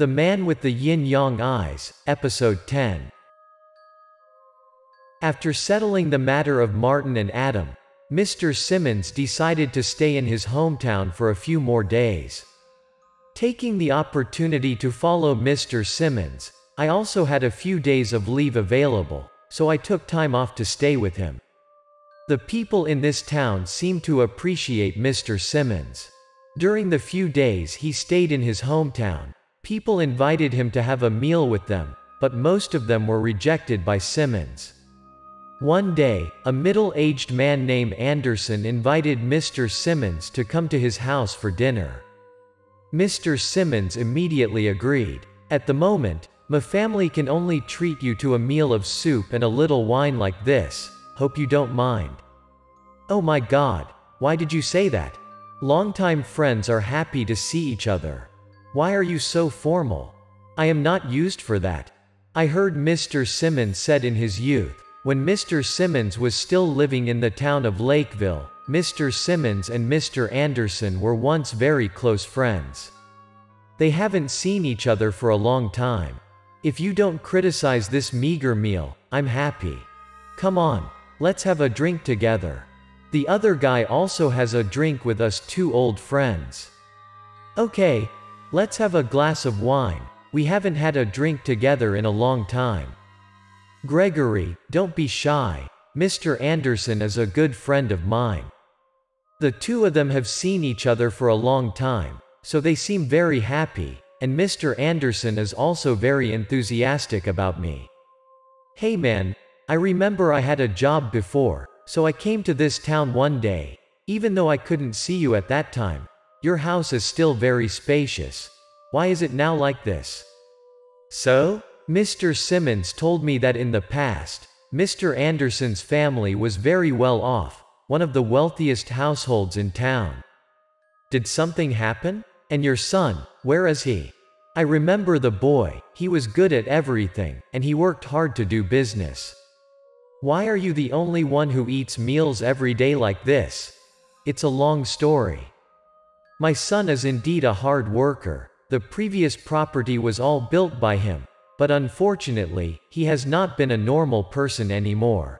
The Man with the Yin-Yang Eyes, Episode 10. After settling the matter of Martin and Adam, Mr. Simmons decided to stay in his hometown for a few more days. Taking the opportunity to follow Mr. Simmons, I also had a few days of leave available, so I took time off to stay with him. The people in this town seemed to appreciate Mr. Simmons. During the few days he stayed in his hometown, people invited him to have a meal with them, but most of them were rejected by Simmons. One day, a middle-aged man named Anderson invited Mr. Simmons to come to his house for dinner. Mr. Simmons immediately agreed. At the moment, my family can only treat you to a meal of soup and a little wine like this. Hope you don't mind. Oh my God, why did you say that? Longtime friends are happy to see each other. Why are you so formal? I am not used for that. I heard Mr. Simmons said in his youth, when Mr. Simmons was still living in the town of Lakeville, Mr. Simmons and Mr. Anderson were once very close friends. They haven't seen each other for a long time. If you don't criticize this meager meal, I'm happy. Come on, let's have a drink together. The other guy also has a drink with us two old friends. Okay. Let's have a glass of wine, we haven't had a drink together in a long time. Gregory, don't be shy, Mr. Anderson is a good friend of mine. The two of them have seen each other for a long time, so they seem very happy, and Mr. Anderson is also very enthusiastic about me. Hey man, I remember I had a job before, so I came to this town one day, even though I couldn't see you at that time. Your house is still very spacious. Why is it now like this? So? Mr. Simmons told me that in the past, Mr. Anderson's family was very well off, one of the wealthiest households in town. Did something happen? And your son, where is he? I remember the boy, he was good at everything, and he worked hard to do business. Why are you the only one who eats meals every day like this? It's a long story. My son is indeed a hard worker. The previous property was all built by him, but unfortunately, he has not been a normal person anymore.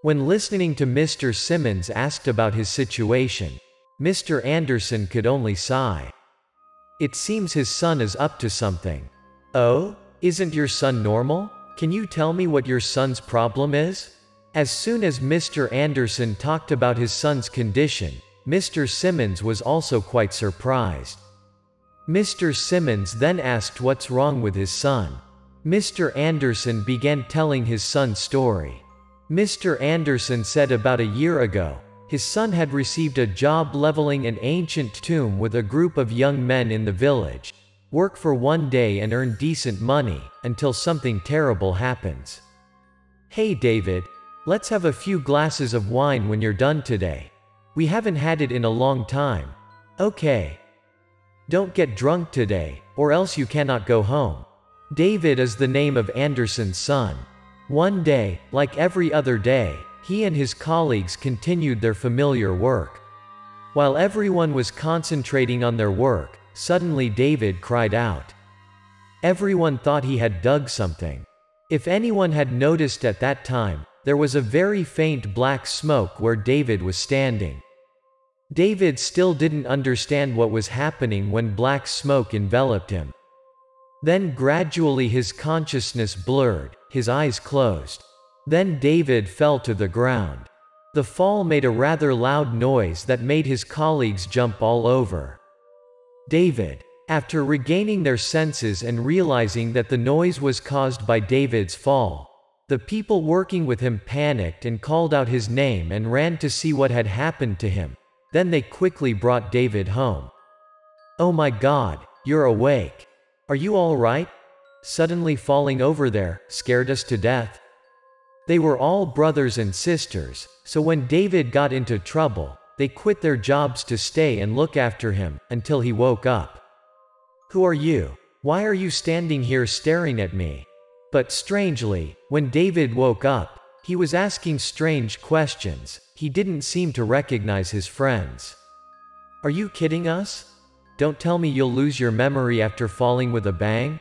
When listening to Mr. Simmons asked about his situation, Mr. Anderson could only sigh. It seems his son is up to something. Oh, isn't your son normal? Can you tell me what your son's problem is? As soon as Mr. Anderson talked about his son's condition, Mr. Simmons was also quite surprised. Mr. Simmons then asked what's wrong with his son. Mr. Anderson began telling his son's story. Mr. Anderson said about a year ago, his son had received a job leveling an ancient tomb with a group of young men in the village. Work for one day and earn decent money, until something terrible happens. Hey David, let's have a few glasses of wine when you're done today. We haven't had it in a long time. Okay. Don't get drunk today, or else you cannot go home. David is the name of Anderson's son. One day, like every other day, he and his colleagues continued their familiar work. While everyone was concentrating on their work, suddenly David cried out. Everyone thought he had dug something. If anyone had noticed at that time, there was a very faint black smoke where David was standing. David still didn't understand what was happening when black smoke enveloped him. Then gradually his consciousness blurred, his eyes closed. Then David fell to the ground. The fall made a rather loud noise that made his colleagues jump all over. David, after regaining their senses and realizing that the noise was caused by David's fall, the people working with him panicked and called out his name and ran to see what had happened to him. Then they quickly brought David home. Oh my God, you're awake. Are you all right? Suddenly falling over there scared us to death. They were all brothers and sisters, so when David got into trouble, they quit their jobs to stay and look after him, until he woke up. Who are you? Why are you standing here staring at me? But strangely, when David woke up, he was asking strange questions. He didn't seem to recognize his friends. Are you kidding us? Don't tell me you'll lose your memory after falling with a bang?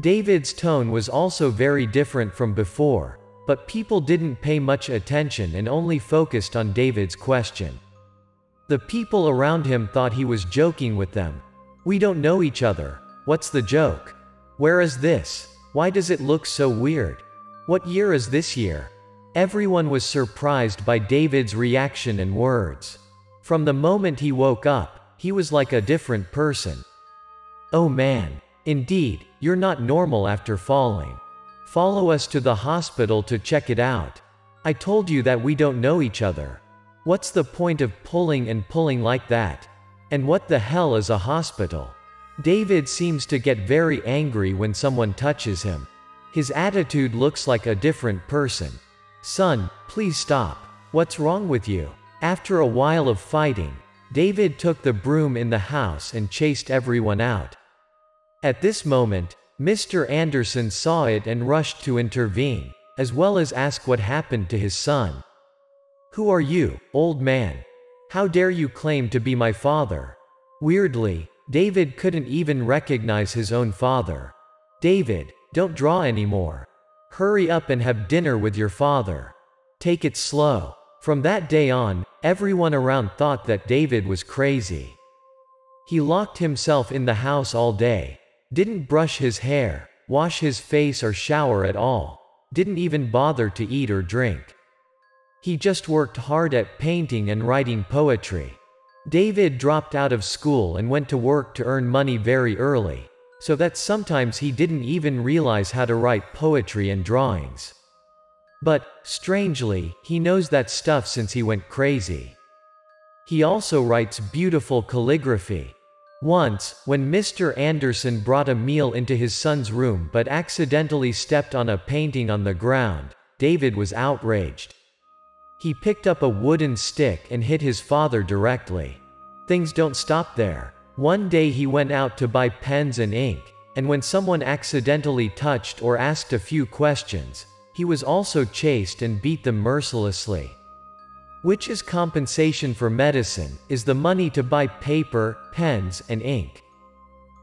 David's tone was also very different from before, but people didn't pay much attention and only focused on David's question. The people around him thought he was joking with them. We don't know each other. What's the joke? Where is this? Why does it look so weird? What year is this year? Everyone was surprised by David's reaction and words. From the moment he woke up, he was like a different person. Oh man, indeed, you're not normal after falling. Follow us to the hospital to check it out. I told you that we don't know each other. What's the point of pulling and pulling like that? And what the hell is a hospital? David seems to get very angry when someone touches him. His attitude looks like a different person. Son, please stop. What's wrong with you? After a while of fighting, David took the broom in the house and chased everyone out. At this moment, Mr. Anderson saw it and rushed to intervene, as well as ask what happened to his son. Who are you, old man? How dare you claim to be my father? Weirdly, David couldn't even recognize his own father. David, don't draw anymore. Hurry up and have dinner with your father. Take it slow. From that day on, everyone around thought that David was crazy. He locked himself in the house all day. Didn't brush his hair, wash his face or shower at all. Didn't even bother to eat or drink. He just worked hard at painting and writing poetry. David dropped out of school and went to work to earn money very early, so that sometimes he didn't even realize how to write poetry and drawings. But, strangely, he knows that stuff since he went crazy. He also writes beautiful calligraphy. Once, when Mr. Anderson brought a meal into his son's room but accidentally stepped on a painting on the ground, David was outraged. He picked up a wooden stick and hit his father directly. Things don't stop there. One day he went out to buy pens and ink, and when someone accidentally touched or asked a few questions, he was also chased and beat them mercilessly. Which is compensation for medicine, is the money to buy paper, pens, and ink.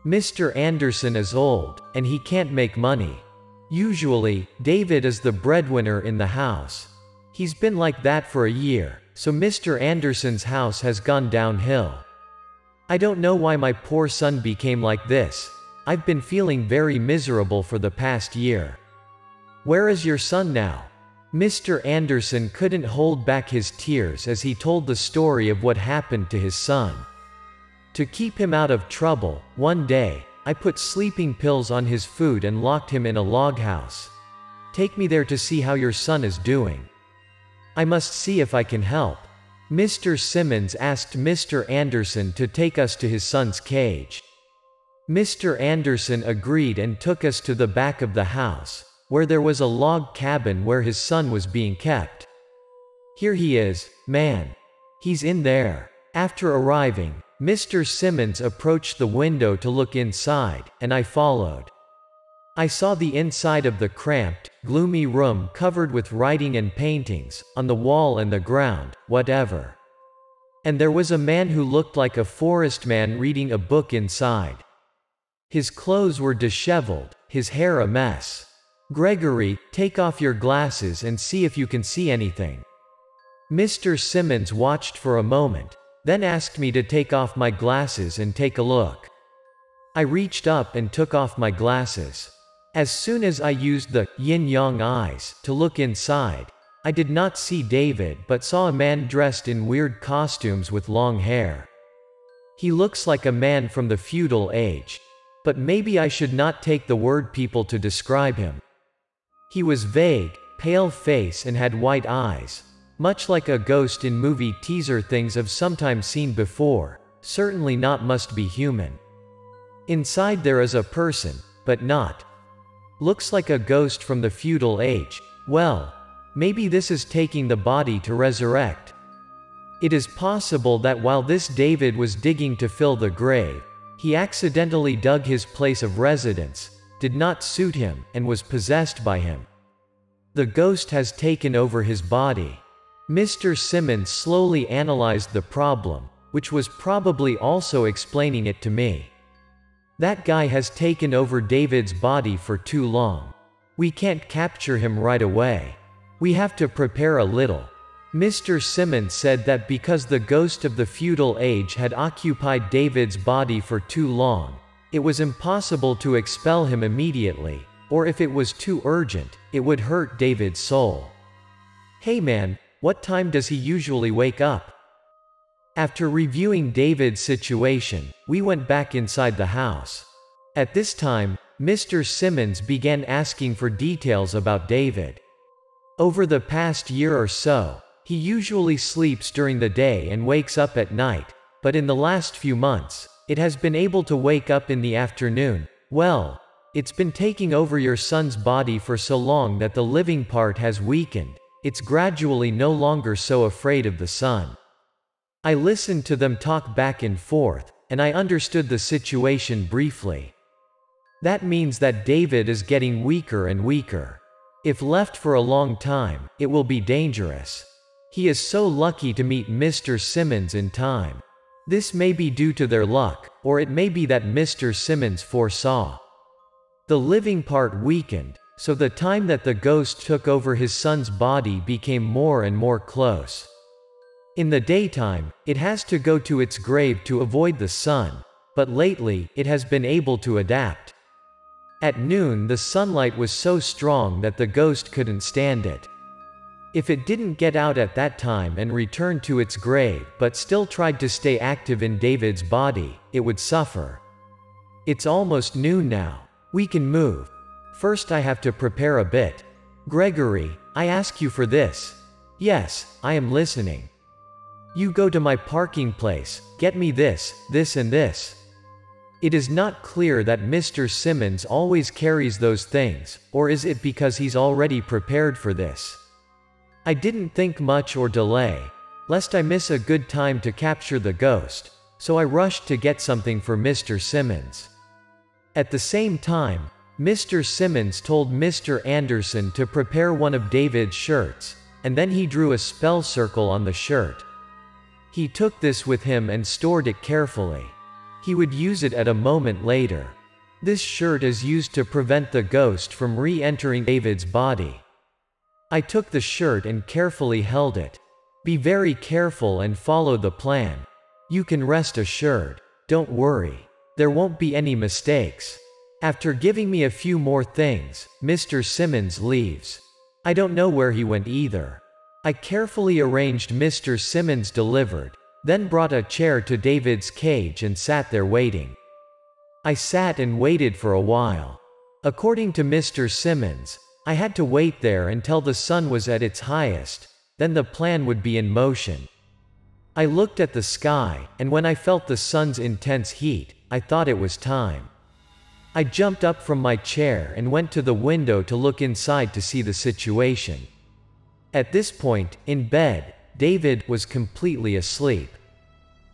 Mr. Anderson is old, and he can't make money. Usually, David is the breadwinner in the house. He's been like that for a year, so Mr. Anderson's house has gone downhill. I don't know why my poor son became like this. I've been feeling very miserable for the past year. Where is your son now? Mr. Anderson couldn't hold back his tears as he told the story of what happened to his son. To keep him out of trouble, one day, I put sleeping pills on his food and locked him in a log house. Take me there to see how your son is doing. I must see if I can help. Mr. Simmons asked Mr. Anderson to take us to his son's cage. Mr. Anderson agreed and took us to the back of the house, where there was a log cabin where his son was being kept. Here he is, man. He's in there. After arriving, Mr. Simmons approached the window to look inside, and I followed. I saw the inside of the cramped, gloomy room covered with writing and paintings, on the wall and the ground, whatever. And there was a man who looked like a forest man reading a book inside. His clothes were disheveled, his hair a mess. Gregory, take off your glasses and see if you can see anything. Mr. Simmons watched for a moment, then asked me to take off my glasses and take a look. I reached up and took off my glasses. As soon as I used the yin-yang eyes to look inside, I did not see David but saw a man dressed in weird costumes with long hair. He looks like a man from the feudal age, but maybe I should not take the word people to describe him. He was vague, pale face and had white eyes, much like a ghost in movie teaser things I've sometimes seen before, certainly not must be human. Inside there is a person, but not. Looks like a ghost from the feudal age. Well, maybe this is taking the body to resurrect. It is possible that while this David was digging to fill the grave, he accidentally dug his place of residence, did not suit him, and was possessed by him. The ghost has taken over his body. Mr. Simmons slowly analyzed the problem, which was probably also explaining it to me. That guy has taken over David's body for too long. We can't capture him right away. We have to prepare a little. Mr. Simmons said that because the ghost of the feudal age had occupied David's body for too long, it was impossible to expel him immediately, or if it was too urgent, it would hurt David's soul. Hey man, what time does he usually wake up? After reviewing David's situation, we went back inside the house. At this time, Mr. Simmons began asking for details about David. Over the past year or so, he usually sleeps during the day and wakes up at night, but in the last few months, it has been able to wake up in the afternoon. Well, it's been taking over your son's body for so long that the living part has weakened. It's gradually no longer so afraid of the sun. I listened to them talk back and forth, and I understood the situation briefly. That means that David is getting weaker and weaker. If left for a long time, it will be dangerous. He is so lucky to meet Mr. Simmons in time. This may be due to their luck, or it may be that Mr. Simmons foresaw. The living part weakened, so the time that the ghost took over his son's body became more and more close. In the daytime, it has to go to its grave to avoid the sun, but lately, it has been able to adapt. At noon, the sunlight was so strong that the ghost couldn't stand it. If it didn't get out at that time and return to its grave but still tried to stay active in David's body, it would suffer. It's almost noon now. We can move. First I have to prepare a bit. Gregory, I ask you for this. Yes, I am listening. You go to my parking place, get me this, this and this. It is not clear that Mr. Simmons always carries those things, or is it because he's already prepared for this? I didn't think much or delay, lest I miss a good time to capture the ghost, so I rushed to get something for Mr. Simmons. At the same time, Mr. Simmons told Mr. Anderson to prepare one of David's shirts, and then he drew a spell circle on the shirt. He took this with him and stored it carefully. He would use it at a moment later. This shirt is used to prevent the ghost from re-entering David's body. I took the shirt and carefully held it. Be very careful and follow the plan. You can rest assured. Don't worry. There won't be any mistakes. After giving me a few more things, Mr. Simmons leaves. I don't know where he went either. I carefully arranged Mr. Simmons delivered, then brought a chair to David's cage and sat there waiting. I sat and waited for a while. According to Mr. Simmons, I had to wait there until the sun was at its highest, then the plan would be in motion. I looked at the sky, and when I felt the sun's intense heat, I thought it was time. I jumped up from my chair and went to the window to look inside to see the situation. At this point, in bed, David was completely asleep.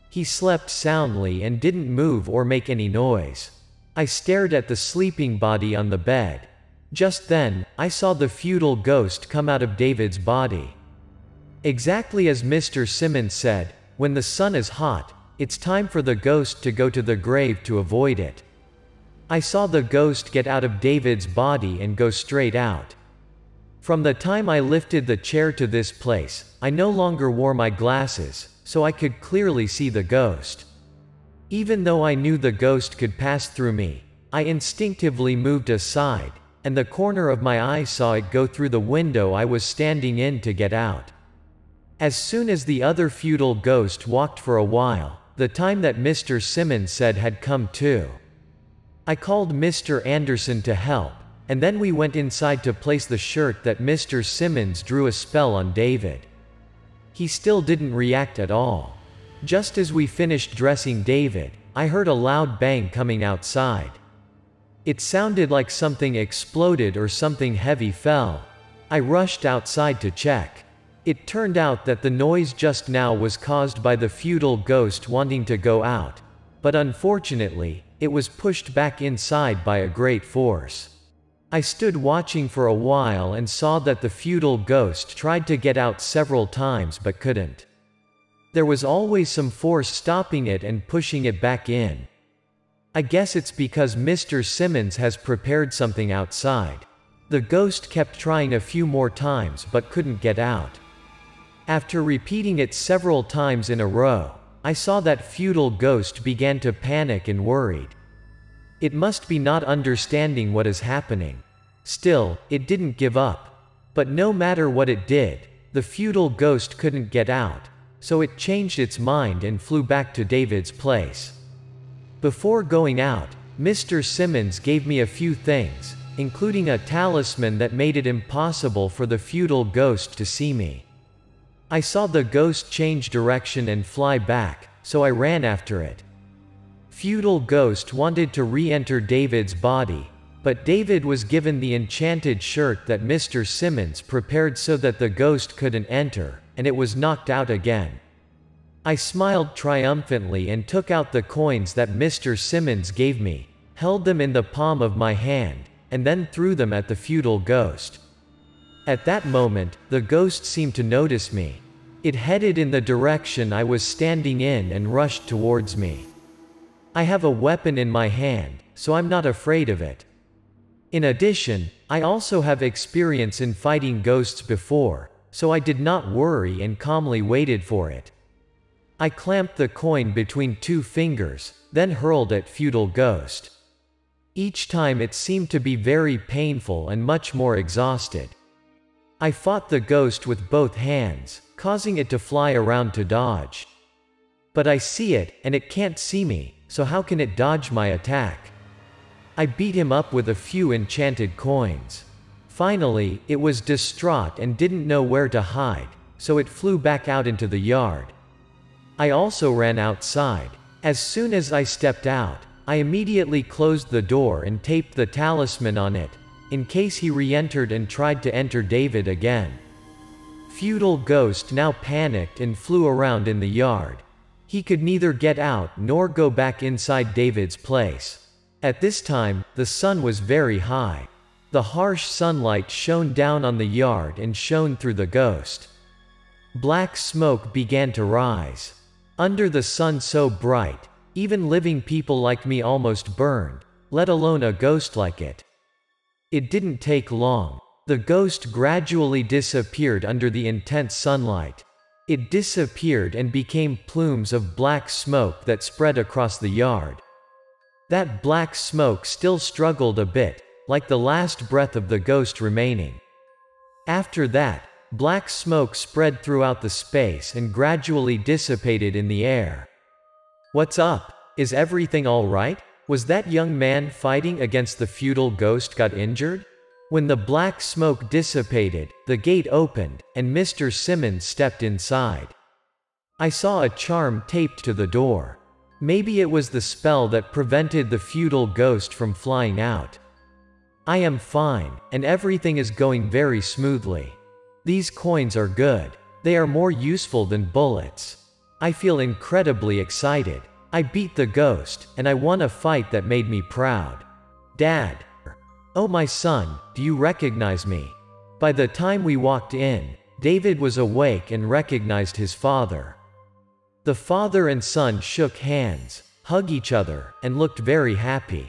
He slept soundly and didn't move or make any noise. I stared at the sleeping body on the bed. Just then, I saw the feudal ghost come out of David's body. Exactly as Mr. Simmons said, when the sun is hot, it's time for the ghost to go to the grave to avoid it. I saw the ghost get out of David's body and go straight out. From the time I lifted the chair to this place, I no longer wore my glasses, so I could clearly see the ghost. Even though I knew the ghost could pass through me, I instinctively moved aside, and the corner of my eye saw it go through the window I was standing in to get out. As soon as the other feudal ghost walked for a while, the time that Mr. Simmons said had come too. I called Mr. Anderson to help, and then we went inside to place the shirt that Mr. Simmons drew a spell on David. He still didn't react at all. Just as we finished dressing David, I heard a loud bang coming outside. It sounded like something exploded or something heavy fell. I rushed outside to check. It turned out that the noise just now was caused by the feudal ghost wanting to go out, but unfortunately, it was pushed back inside by a great force. I stood watching for a while and saw that the feudal ghost tried to get out several times but couldn't. There was always some force stopping it and pushing it back in. I guess it's because Mr. Simmons has prepared something outside. The ghost kept trying a few more times but couldn't get out. After repeating it several times in a row, I saw that futile ghost began to panic and worried. It must be not understanding what is happening. Still, it didn't give up. But no matter what it did, the futile ghost couldn't get out, so it changed its mind and flew back to David's place. Before going out, Mr. Simmons gave me a few things, including a talisman that made it impossible for the futile ghost to see me. I saw the ghost change direction and fly back, so I ran after it. Futile ghost wanted to re-enter David's body, but David was given the enchanted shirt that Mr. Simmons prepared so that the ghost couldn't enter, and it was knocked out again. I smiled triumphantly and took out the coins that Mr. Simmons gave me, held them in the palm of my hand, and then threw them at the futile ghost. At that moment, the ghost seemed to notice me. It headed in the direction I was standing in and rushed towards me. I have a weapon in my hand, so I'm not afraid of it. In addition, I also have experience in fighting ghosts before, so I did not worry and calmly waited for it. I clamped the coin between two fingers, then hurled at futile ghost. Each time it seemed to be very painful and much more exhausted. I fought the ghost with both hands, causing it to fly around to dodge. But I see it, and it can't see me, so how can it dodge my attack? I beat him up with a few enchanted coins. Finally, it was distraught and didn't know where to hide, so it flew back out into the yard. I also ran outside. As soon as I stepped out, I immediately closed the door and taped the talisman on it, in case he re-entered and tried to enter David again. Futile ghost now panicked and flew around in the yard. He could neither get out nor go back inside David's place. At this time, the sun was very high. The harsh sunlight shone down on the yard and shone through the ghost. Black smoke began to rise. Under the sun so bright, even living people like me almost burned, let alone a ghost like it. It didn't take long. The ghost gradually disappeared under the intense sunlight. It disappeared and became plumes of black smoke that spread across the yard. That black smoke still struggled a bit, like the last breath of the ghost remaining. After that, black smoke spread throughout the space and gradually dissipated in the air. "What's up? Is everything all right? Was that young man fighting against the futile ghost got injured?" When the black smoke dissipated, the gate opened, and Mr. Simmons stepped inside. I saw a charm taped to the door. Maybe it was the spell that prevented the futile ghost from flying out. I am fine, and everything is going very smoothly. These coins are good. They are more useful than bullets. I feel incredibly excited. I beat the ghost, and I won a fight that made me proud. "Dad. Oh my son, do you recognize me?" By the time we walked in, David was awake and recognized his father. The father and son shook hands, hugged each other, and looked very happy.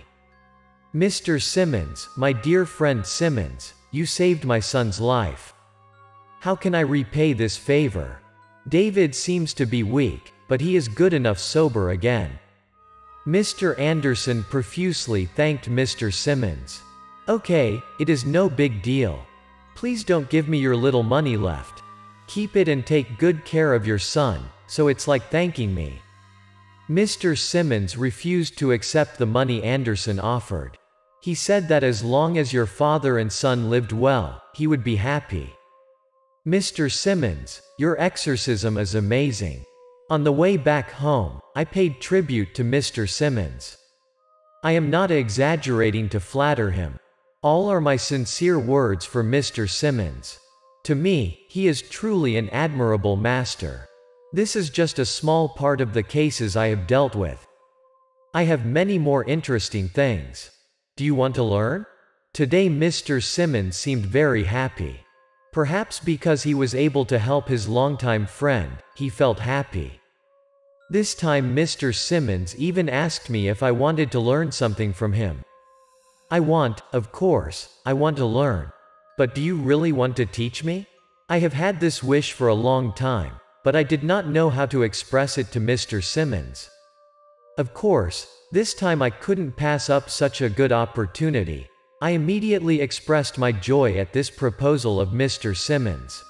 "Mr. Simmons, my dear friend Simmons, you saved my son's life. How can I repay this favor?" David seems to be weak, but he is good enough sober again. Mr. Anderson profusely thanked Mr. Simmons. "Okay, it is no big deal. Please don't give me your little money left. Keep it and take good care of your son, so it's like thanking me." Mr. Simmons refused to accept the money Anderson offered. He said that as long as your father and son lived well, he would be happy. "Mr. Simmons, your exorcism is amazing." On the way back home, I paid tribute to Mr. Simmons. I am not exaggerating to flatter him. All are my sincere words for Mr. Simmons. To me, he is truly an admirable master. This is just a small part of the cases I have dealt with. I have many more interesting things. Do you want to learn? Today Mr. Simmons seemed very happy. Perhaps because he was able to help his longtime friend, he felt happy. This time Mr. Simmons even asked me if I wanted to learn something from him. Of course, I want to learn. But do you really want to teach me? I have had this wish for a long time, but I did not know how to express it to Mr. Simmons. Of course, this time I couldn't pass up such a good opportunity. I immediately expressed my joy at this proposal of Mr. Simmons.